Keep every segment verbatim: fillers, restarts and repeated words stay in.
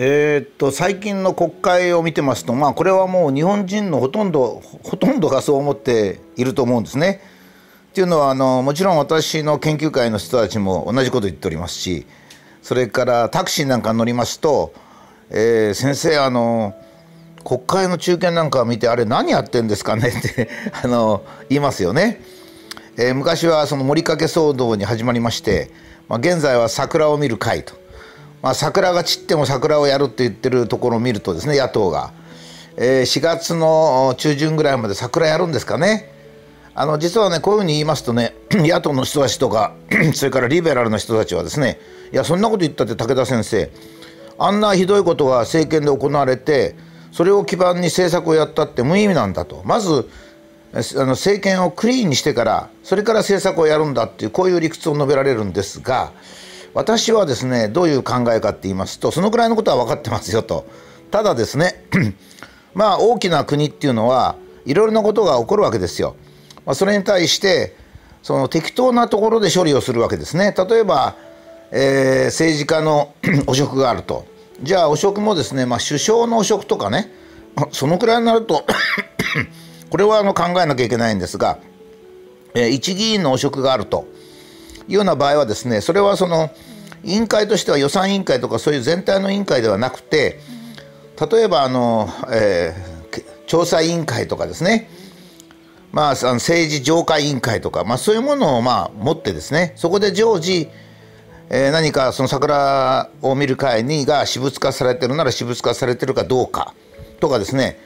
えっと最近の国会を見てますと、まあ、これはもう日本人のほとんどほとんどがそう思っていると思うんですね。というのはあのもちろん私の研究会の人たちも同じこと言っておりますし、それからタクシーなんか乗りますと、えー、先生あの国会の中堅なんか見てあれ何やってんですかねってあの言いますよね。えー、昔はその森掛騒動に始まりまして、まあ、現在は桜を見る会と。まあ、桜が散っても桜をやるって言ってるところを見るとですね、野党が、えー、しがつの中旬ぐらいまで桜やるんですかね。あの実はね、こういうふうに言いますとね、野党の人たちとかそれからリベラルの人たちはですね、いやそんなこと言ったって武田先生、あんなひどいことが政権で行われて、それを基盤に政策をやったって無意味なんだと、まずあの政権をクリーンにしてからそれから政策をやるんだっていう、こういう理屈を述べられるんですが、私はですね、どういう考えかって言いますと、そのくらいのことは分かってますよと。ただですねまあ大きな国っていうのはいろいろなことが起こるわけですよ。まあ、それに対してその適当なところで処理をするわけですね。例えば、えー、政治家の汚職があると、じゃあ汚職もですね、まあ、首相の汚職とかね、そのくらいになるとこれはあの考えなきゃいけないんですが、えー、一議員の汚職があるというような場合はですね、それはその委員会としては予算委員会とかそういう全体の委員会ではなくて、例えばあの、えー、調査委員会とかですね、まあ、あの政治上下委員会とか、まあ、そういうものをまあ持ってですね、そこで常時、えー、何かその桜を見る会にが私物化されてるなら私物化されてるかどうかとかですね、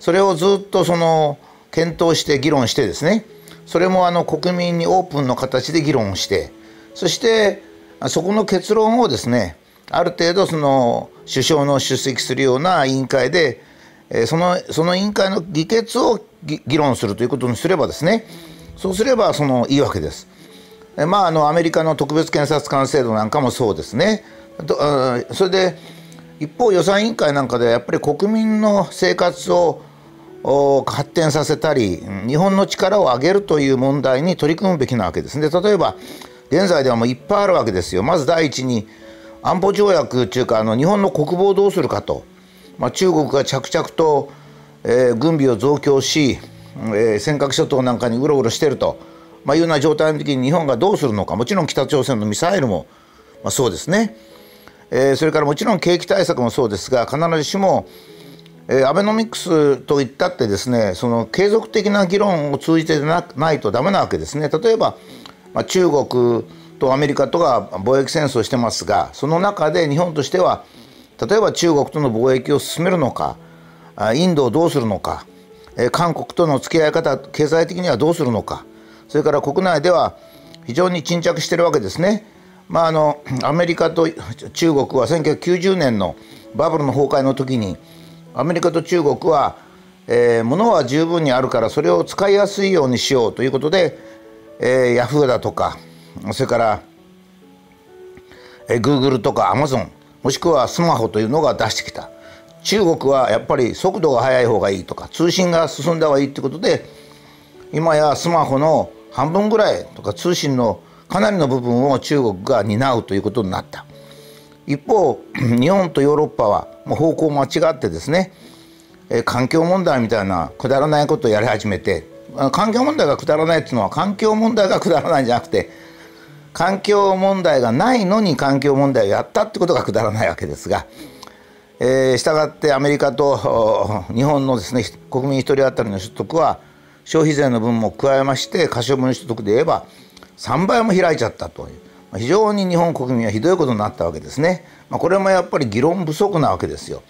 それをずっとその検討して議論してですね、それもあの国民にオープンの形で議論をして、そしてそこの結論をですね、ある程度その首相の出席するような委員会でその、その委員会の議決を議論するということにすればですね、そうすればそのいいわけです。まあ、あのアメリカの特別検察官制度なんかもそうですね。それで一方予算委員会なんかでやっぱり国民の生活を発展させたり日本の力を上げるという問題に取り組むべきなわけですね。例えば現在ではもういっぱいあるわけですよ。まず第一に安保条約というかあの日本の国防をどうするかと、まあ、中国が着々と、えー、軍備を増強し、えー、尖閣諸島なんかにうろうろしていると、まあ、いうような状態の時に日本がどうするのか、もちろん北朝鮮のミサイルも、まあ、そうですね、えー、それからもちろん景気対策もそうですが、必ずしもアベノミクスといったってですね、その継続的な議論を通じてな、ないとダメなわけですね。例えば、まあ、中国とアメリカとが貿易戦争をしてますが、その中で日本としては例えば中国との貿易を進めるのか、インドをどうするのか、韓国との付き合い方、経済的にはどうするのか、それから国内では非常に沈着してるわけですね。まあ、あのアメリカと中国はせんきゅうひゃくきゅうじゅうねんのバブルの崩壊の時にアメリカと中国は、えー、物は十分にあるからそれを使いやすいようにしようということで、えー、ヤフーだとか、それから、えー、グーグルとかアマゾン、もしくはスマホというのが出してきた。中国はやっぱり速度が速い方がいいとか通信が進んだ方がいいということで、今やスマホの半分ぐらいとか通信のかなりの部分を中国が担うということになった。一方日本とヨーロッパはもう方向間違ってですね、環境問題みたいなくだらないことをやり始めて、環境問題がくだらないっていうのは環境問題がくだらないんじゃなくて、環境問題がないのに環境問題をやったってことがくだらないわけですが、えー、したがってアメリカと日本のですね、国民一人当たりの所得は消費税の分も加えまして可処分所得で言えばさんばいも開いちゃったという。非常に日本国民はひどいことになったわけですね。まあ、これもやっぱり議論不足なわけですよ。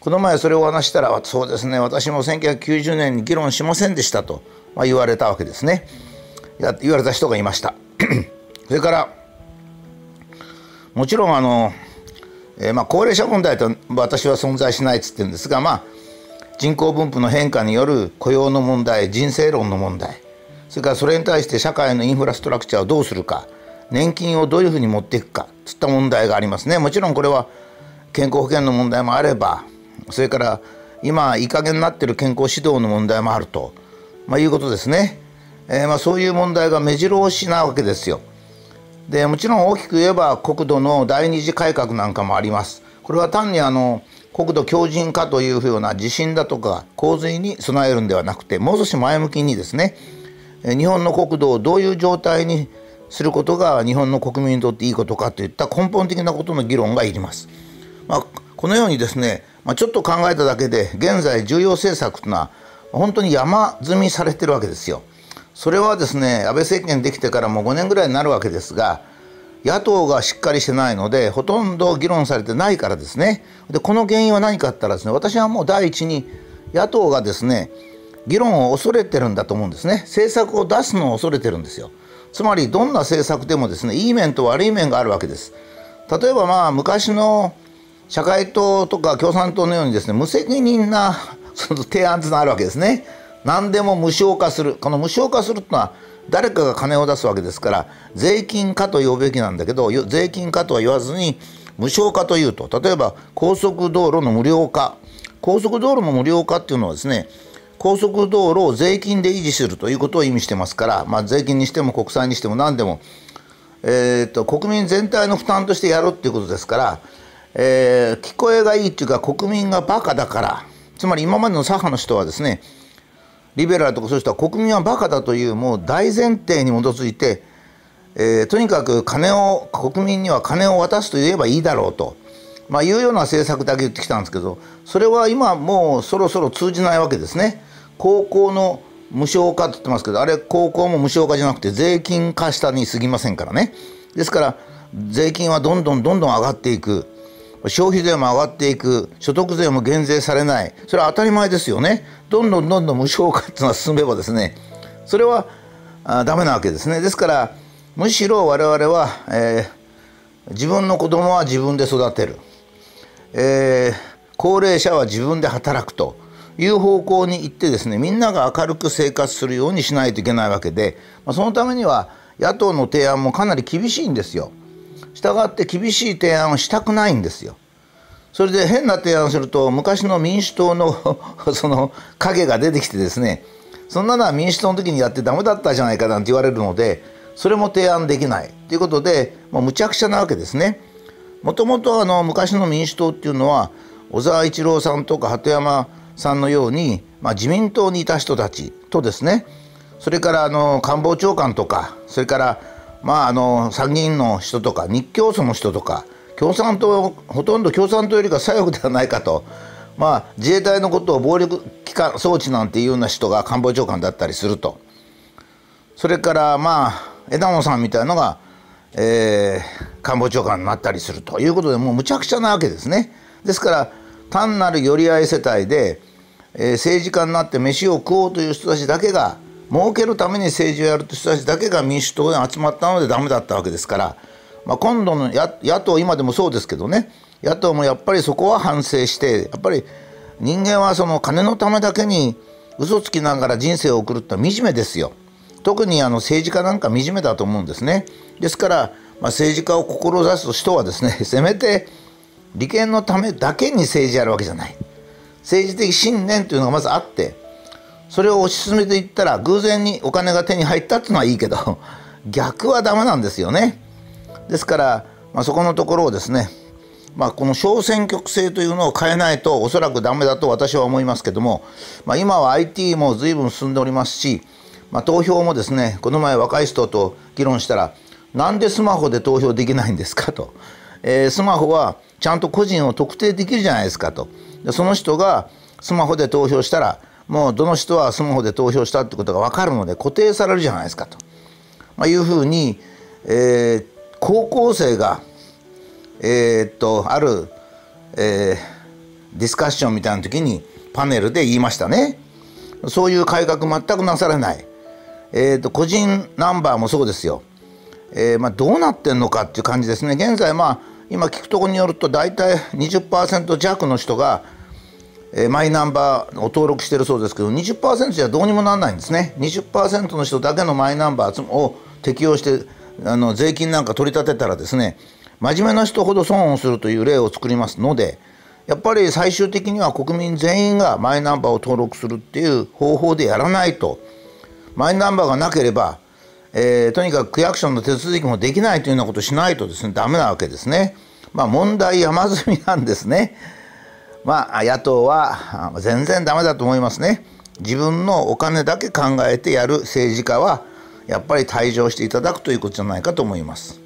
この前それを話したら、そうですね、私もせんきゅうひゃくきゅうじゅうねんに議論しませんでしたと、まあ、言われたわけですね。言われた人がいました。それからもちろんあの、えー、まあ高齢者問題と私は存在しないっつってるんですが、まあ、人口分布の変化による雇用の問題、人生論の問題、それからそれに対して社会のインフラストラクチャーをどうするか、年金をどういうふうに持っていくかといった問題がありますね。もちろんこれは健康保険の問題もあれば、それから今いい加減になっている健康指導の問題もあると、まあ、いうことですね。えー、まあそういう問題が目白押しなわけですよ。でもちろん大きく言えば国土の第二次改革なんかもあります。これは単にあの国土強靭化というような地震だとか洪水に備えるんではなくて、もう少し前向きにですね、日本の国土をどういう状態にすることが日本の国民にとっていいことかといった根本的なことの議論がいります。まあ、このようにですね、まあ、ちょっと考えただけで現在重要政策というのは本当に山積みされてるわけですよ。それはですね、安倍政権できてからもうごねんぐらいになるわけですが、野党がしっかりしてないのでほとんど議論されてないからですね。でこの原因は何かあったらですね、私はもう第一に野党がですね議論を恐れてるんだと思うんですね。政策を出すのを恐れてるんですよ。つまりどんな政策でもですね、いい面と悪い面があるわけです。例えばまあ昔の社会党とか共産党のようにですね、無責任なその提案があるわけですね。何でも無償化する。この無償化するというのは誰かが金を出すわけですから税金化と呼ぶべきなんだけど、税金化とは言わずに無償化というと、例えば高速道路の無料化、高速道路の無料化っていうのはですね、高速道路を税金で維持するということを意味してますから、まあ、税金にしても国債にしても何でも、えー、と国民全体の負担としてやろうっていうことですから、えー、聞こえがいいっていうか国民がバカだから、つまり今までの左派の人はですね、リベラルとかそういう人は国民はバカだというもう大前提に基づいて、えー、とにかく金を国民には金を渡すと言えばいいだろうと、まあ、いうような政策だけ言ってきたんですけど、それは今もうそろそろ通じないわけですね。高校の無償化って言ってますけど、あれ高校も無償化じゃなくて税金化したに過ぎませんからね。ですから税金はどんどんどんどん上がっていく、消費税も上がっていく、所得税も減税されない、それは当たり前ですよね。どんどんどんどん無償化っていうのは進めばですね、それはあダメなわけですね。ですからむしろ我々は、えー、自分の子供は自分で育てる、えー、高齢者は自分で働くという方向に行ってですね、みんなが明るく生活するようにしないといけないわけで、まあ、そのためには野党の提案もかなり厳しいんですよ。したがって厳しい提案をしたくないんですよ。それで変な提案をすると昔の民主党のその影が出てきてですね、そんなのは民主党の時にやってダメだったじゃないかなんて言われるので、それも提案できないということで、もうむちゃくちゃなわけですね。もともとあの昔の民主党っていうのは小沢一郎さんとか鳩山さんのように、まあ、自民党にいた人たちとですね、それからあの官房長官とか、それからまあ、あの参議院の人とか日教組の人とか共産党、ほとんど共産党よりか左翼ではないかと、まあ、自衛隊のことを暴力機関装置なんていうような人が官房長官だったりすると、それから、まあ、枝野さんみたいなのが、えー、官房長官になったりするということで、もうむちゃくちゃなわけですね。ですから単なる寄り合い世帯で、えー、政治家になって飯を食おうという人たちだけが、儲けるために政治をやるという人たちだけが民主党に集まったのでダメだったわけですから、まあ、今度の野党、今でもそうですけどね、野党もやっぱりそこは反省して、やっぱり人間はその金のためだけに嘘つきながら人生を送るってのは惨めですよ。特にあの政治家なんか惨めだと思うんですね。ですから、まあ、政治家を志す人はですね、せめて利権のためだけに政治やるわけじゃない、政治的信念というのがまずあって、それを推し進めていったら偶然にお金が手に入ったっていうのはいいけど、逆はダメなんですよね。ですから、まあ、そこのところをですね、まあ、この小選挙区制というのを変えないとおそらくダメだと私は思いますけども、まあ、今は アイティー も随分進んでおりますし、まあ、投票もですね、この前若い人と議論したらなんでスマホで投票できないんですかと、えー、スマホはちゃんと個人を特定できるじゃないですかと、その人がスマホで投票したらもうどの人はスマホで投票したってことが分かるので固定されるじゃないですかと、まあ、いうふうに、えー、高校生が、えー、っとある、えー、ディスカッションみたいな時にパネルで言いましたね。そういう改革全くなされない、えー、っと個人ナンバーもそうですよ、えーまあ、どうなってんのかっていう感じですね。現在、まあ、今聞くところによると大体 にじゅっパーセント 弱の人がマイナンバーを登録しているそうですけど、 にじゅっパーセント じゃどうにもならないんですね。 にじゅっパーセント の人だけのマイナンバーを適用してあの税金なんか取り立てたらですね、真面目な人ほど損をするという例を作りますので、やっぱり最終的には国民全員がマイナンバーを登録するっていう方法でやらないと、マイナンバーがなければ、えー、とにかく区役所の手続きもできないというようなことをしないとですね、ダメなわけですね。まあ、問題山積みなんですね。まあ、野党は全然ダメだと思いますね。自分のお金だけ考えてやる政治家はやっぱり退場していただくということじゃないかと思います。